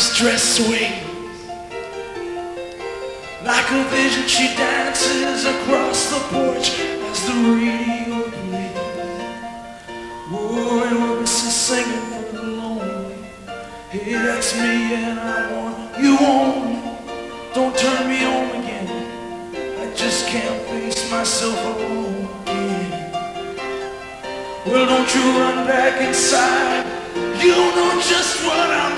stress swings. Like a vision she dances across the porch as the radio plays. Roy Orbison singing for the lonely. Hey, that's me and I want you on. Don't turn me on again. I just can't face myself alone again. Well, don't you run back inside. You know just what I'm